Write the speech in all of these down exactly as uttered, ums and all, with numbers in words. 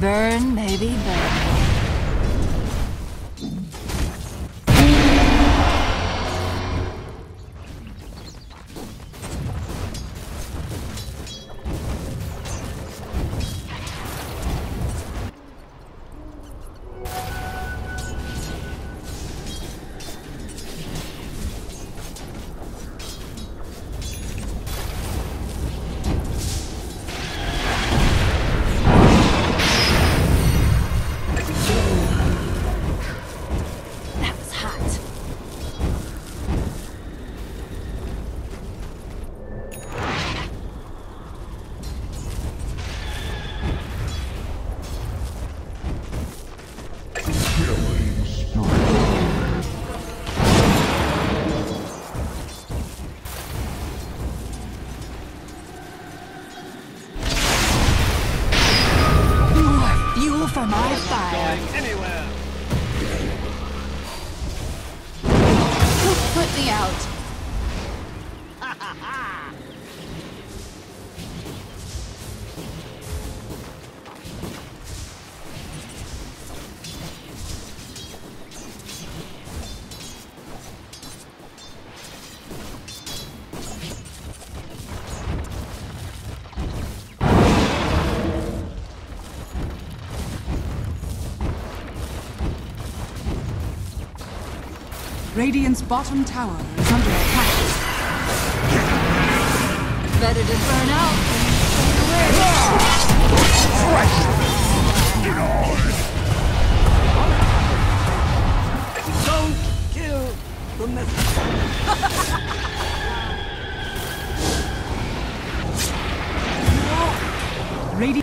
Burn, baby, burn. Radiant's bottom tower is under attack. Better to burn out than stay away. Ah! Don't kill the messenger. No. Radiant.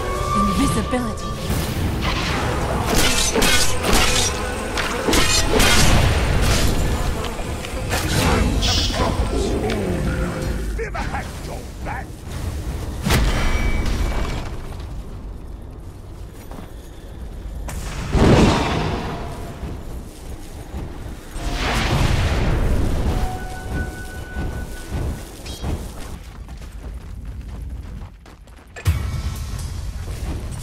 Invisibility.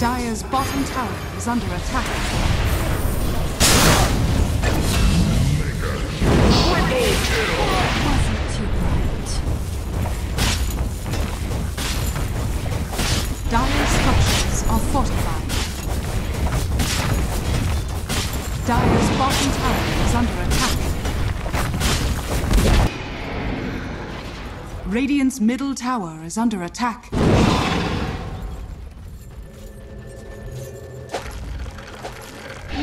Dire's bottom tower is under attack. Wasn't too bright. Dire's structures are fortified. Dire's bottom tower is under attack. Radiant's middle tower is under attack. I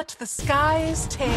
Let the skies take.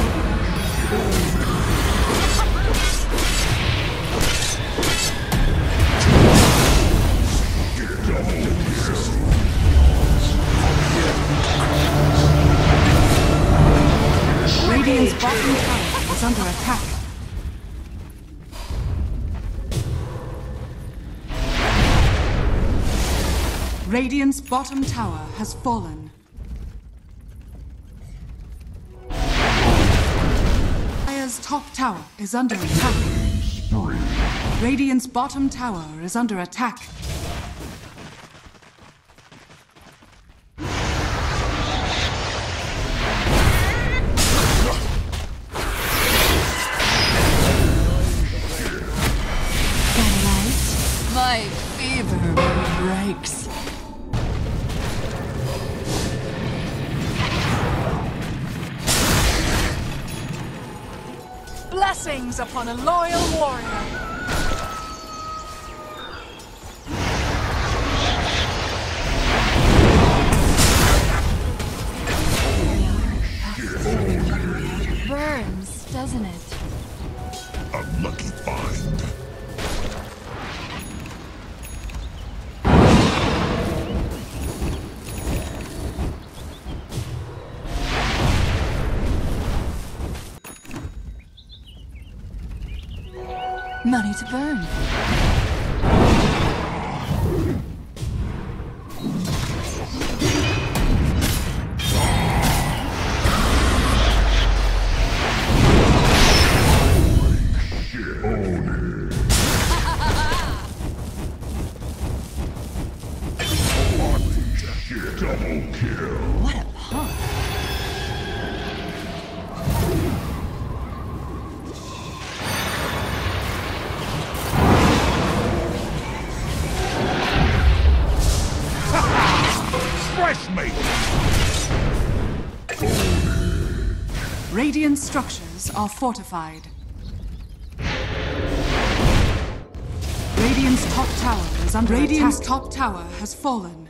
Radiant's bottom tower is under attack. Radiant's bottom tower has fallen. Dire's top tower is under attack. Radiant's bottom tower is under attack. Blessings upon a loyal warrior. It burns, doesn't it? A lucky find. Money to burn. Double kill. What a punk. Radiant structures are fortified. Radiant's top tower is under attack. Radiant's top tower has fallen.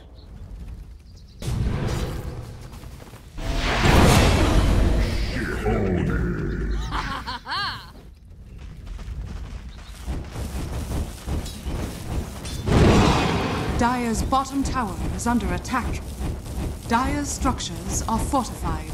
Dire's bottom tower is under attack. Dire's structures are fortified.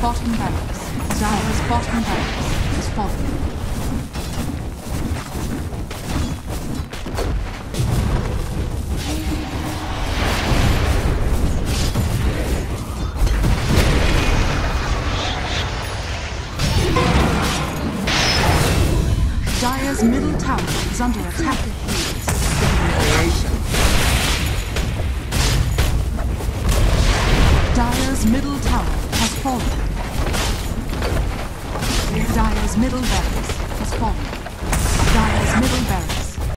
Bottom barracks. Dire's bottom barracks has fallen. Dire's middle tower is under attack. Dire's middle tower has fallen. Dire's middle barracks has fallen.